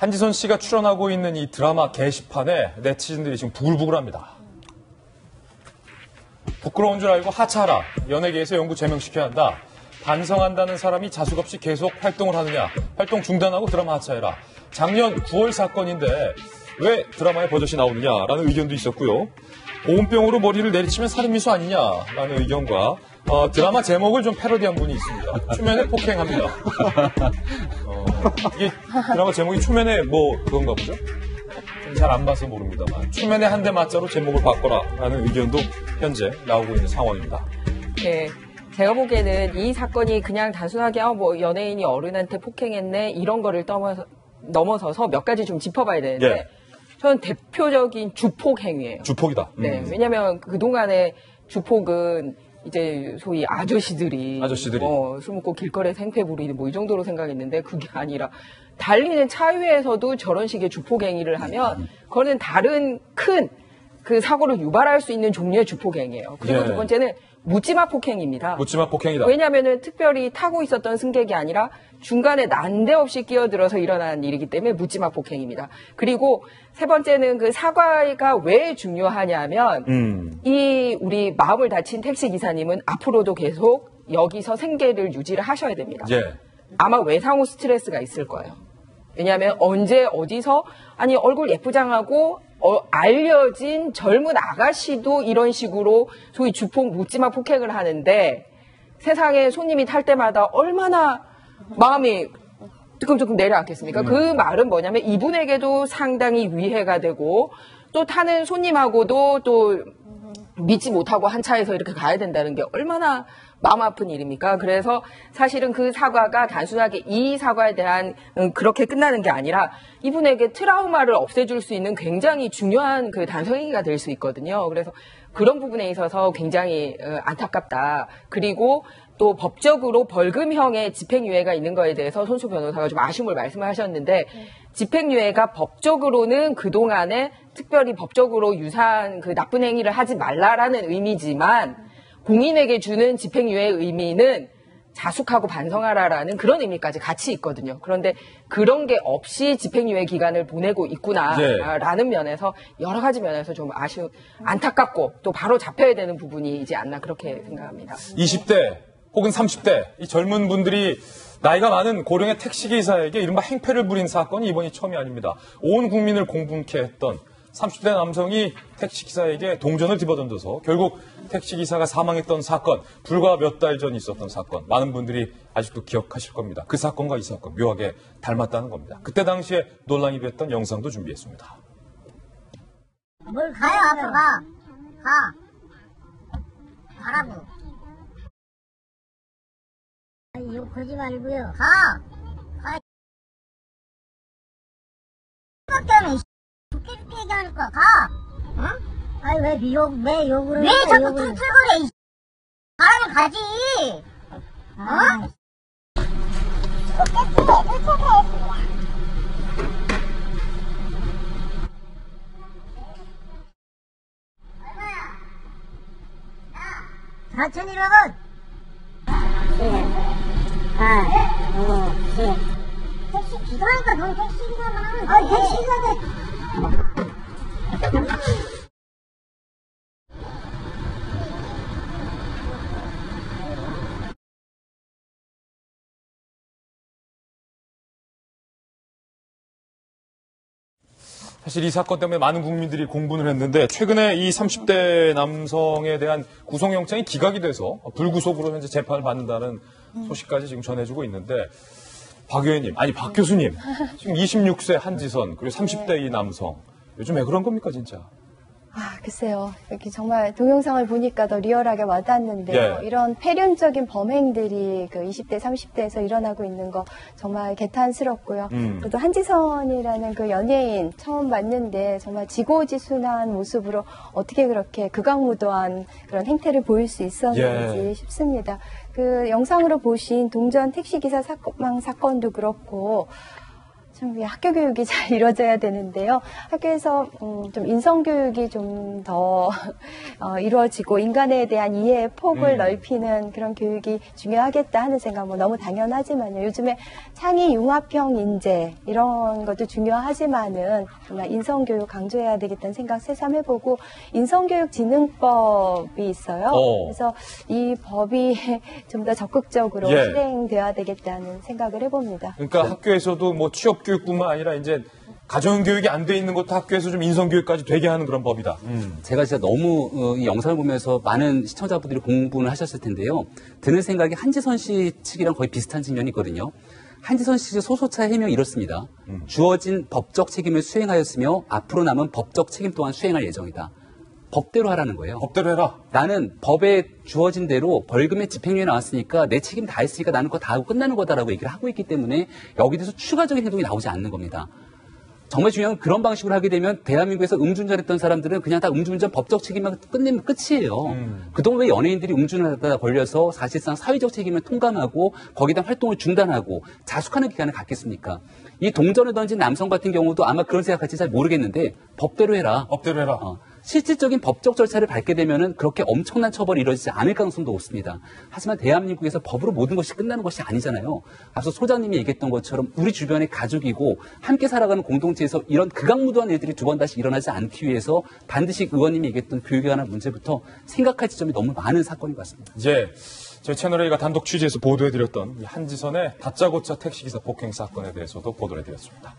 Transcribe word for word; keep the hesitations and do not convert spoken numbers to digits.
한지선 씨가 출연하고 있는 이 드라마 게시판에 네티즌들이 지금 부글부글합니다. 부끄러운 줄 알고 하차하라. 연예계에서 영구 제명시켜야 한다. 반성한다는 사람이 자수없이 계속 활동을 하느냐. 활동 중단하고 드라마 하차해라. 작년 구월 사건인데 왜 드라마에 버젓이 나오느냐라는 의견도 있었고요. 보온병으로 머리를 내리치면 살인미수 아니냐라는 의견과 어, 드라마 제목을 좀 패러디한 분이 있습니다. 초면에 폭행합니다. 어, 이게 드라마 제목이 초면에 뭐 그건가 보죠? 잘 안 봐서 모릅니다만 초면에 한 대 맞자로 제목을 바꿔라라는 의견도 현재 나오고 있는 상황입니다. 네. 제가 보기에는 이 사건이 그냥 단순하게 어, 뭐 연예인이 어른한테 폭행했네 이런 거를 넘어서, 넘어서서 몇 가지 좀 짚어봐야 되는데 예. 저는 대표적인 주폭 행위예요. 주폭이다. 음. 네, 왜냐하면 그동안의 주폭은 이제 소위 아저씨들이, 아저씨들이. 어, 술 먹고 길거리에 행패 부리는 뭐 이 정도로 생각했는데 그게 아니라 달리는 차 위에서도 저런 식의 주폭 행위를 하면 그거는 다른 큰 그 사고를 유발할 수 있는 종류의 주폭 행위예요. 그리고 예. 두 번째는 묻지마 폭행입니다. 묻지마 폭행이다. 왜냐하면은 특별히 타고 있었던 승객이 아니라 중간에 난데없이 끼어들어서 일어난 일이기 때문에 묻지마 폭행입니다. 그리고 세 번째는 그 사과가 왜 중요하냐면 음. 이 우리 마음을 다친 택시 기사님은 앞으로도 계속 여기서 생계를 유지를 하셔야 됩니다. 예. 아마 외상후 스트레스가 있을 거예요. 왜냐하면 언제 어디서 아니 얼굴 예쁘장하고 어, 알려진 젊은 아가씨도 이런 식으로 소위 주폭 묻지마 폭행을 하는데 세상에 손님이 탈 때마다 얼마나 마음이 뜨끔뜨끔 내려앉겠습니까? 음. 그 말은 뭐냐면 이분에게도 상당히 위해가 되고 또 타는 손님하고도 또 믿지 못하고 한 차에서 이렇게 가야 된다는 게 얼마나 마음 아픈 일입니까? 그래서 사실은 그 사과가 단순하게 이 사과에 대한 그렇게 끝나는 게 아니라 이분에게 트라우마를 없애줄 수 있는 굉장히 중요한 그 단서행위가 될 수 있거든요. 그래서 그런 부분에 있어서 굉장히 안타깝다. 그리고 또 법적으로 벌금형의 집행유예가 있는 거에 대해서 손수 변호사가 좀 아쉬움을 말씀하셨는데 집행유예가 법적으로는 그동안에 특별히 법적으로 유사한 그 나쁜 행위를 하지 말라라는 의미지만 공인에게 주는 집행유예의 의미는 자숙하고 반성하라라는 그런 의미까지 같이 있거든요. 그런데 그런 게 없이 집행유예 기간을 보내고 있구나라는 네. 면에서 여러 가지 면에서 좀 아쉬운, 안타깝고 또 바로 잡혀야 되는 부분이지 않나 그렇게 생각합니다. 이십 대 혹은 삼십 대 이 젊은 분들이 나이가 많은 고령의 택시기사에게 이른바 행패를 부린 사건이 이번이 처음이 아닙니다. 온 국민을 공분케 했던 삼십 대 남성이 택시기사에게 동전을 집어던져서 결국 택시기사가 사망했던 사건, 불과 몇 달 전 있었던 사건, 많은 분들이 아직도 기억하실 겁니다. 그 사건과 이 사건, 묘하게 닮았다는 겁니다. 그때 당시에 논란이 됐던 영상도 준비했습니다. 뭘 가요, 앞으로 가. 가. 가라고. 아니, 욕하지 말고요. 가. 가. 얘기하는 거야, 가! 응? 아니, 왜 미욕, 왜 욕을 왜 해? 자꾸 욕을... 툴툴거려, 이 가라면 가지! 아... 어? 사천이백 원! 예. 아, 예. 택시 기사니까 넌 택시 기사만 하면 돼. 아니, 택시 기사들. 사실 이 사건 때문에 많은 국민들이 공분을 했는데 최근에 이 삼십 대 남성에 대한 구속영장이 기각이 돼서 불구속으로 현재 재판을 받는다는 소식까지 지금 전해주고 있는데 박 의원님, 아니 박 교수님, 지금 이십육 세 한지선, 그리고 삼십 대 이 남성, 요즘 왜 그런 겁니까 진짜? 아, 글쎄요. 여기 정말 동영상을 보니까 더 리얼하게 와닿는데요. 예. 이런 패륜적인 범행들이 그 이십 대, 삼십 대에서 일어나고 있는 거 정말 개탄스럽고요. 음. 그래도 한지선이라는 그 연예인 처음 봤는데 정말 지고지순한 모습으로 어떻게 그렇게 극악무도한 그런 행태를 보일 수 있었는지 예. 싶습니다. 그 영상으로 보신 동전 택시기사 사망 사건도 그렇고 참 학교 교육이 잘 이루어져야 되는데요. 학교에서 음, 좀 인성 교육이 좀 더 어, 이루어지고 인간에 대한 이해의 폭을 음. 넓히는 그런 교육이 중요하겠다 하는 생각 뭐 너무 당연하지만요. 요즘에 창의 융합형 인재 이런 것도 중요하지만은 정말 인성 교육 강조해야 되겠다는 생각 새삼 해보고 인성 교육 지능법이 있어요. 오. 그래서 이 법이 좀 더 적극적으로 예. 실행되어야 되겠다는 생각을 해봅니다. 그러니까 학교에서도 뭐 취업 교육뿐만 아니라 이제 가정 교육이 안 돼 있는 것도 학교에서 좀 인성 교육까지 되게 하는 그런 법이다. 음. 제가 진짜 너무 어, 이 영상을 보면서 많은 시청자분들이 공부를 하셨을 텐데요. 드는 생각이 한지선 씨 측이랑 거의 비슷한 측면이 있거든요. 한지선 씨 소소차 해명이 이렇습니다. 음. 주어진 법적 책임을 수행하였으며 앞으로 남은 법적 책임 또한 수행할 예정이다. 법대로 하라는 거예요. 법대로 해라. 나는 법에 주어진 대로 벌금의 집행유예 나왔으니까 내 책임 다 했으니까 나는 그거 다 하고 끝나는 거다라고 얘기를 하고 있기 때문에 여기 대해서 추가적인 행동이 나오지 않는 겁니다. 정말 중요한 건 그런 방식으로 하게 되면 대한민국에서 음주운전했던 사람들은 그냥 다 음주운전 법적 책임만 끝내면 끝이에요. 음. 그동안 왜 연예인들이 음주운전을 하다가 걸려서 사실상 사회적 책임을 통감하고 거기다 활동을 중단하고 자숙하는 기간을 갖겠습니까? 이 동전을 던진 남성 같은 경우도 아마 그런 생각할지 잘 모르겠는데 법대로 해라. 법대로 해라. 어. 실질적인 법적 절차를 밟게 되면은 그렇게 엄청난 처벌이 이루어지지 않을 가능성도 없습니다. 하지만 대한민국에서 법으로 모든 것이 끝나는 것이 아니잖아요. 앞서 소장님이 얘기했던 것처럼 우리 주변의 가족이고 함께 살아가는 공동체에서 이런 극악무도한 일들이 두 번 다시 일어나지 않기 위해서 반드시 의원님이 얘기했던 교육에 관한 문제부터 생각할 지점이 너무 많은 사건인 것 같습니다. 예, 저희 채널A가 단독 취재에서 보도해드렸던 한지선의 다짜고짜 택시기사 폭행 사건에 대해서도 보도를 해드렸습니다.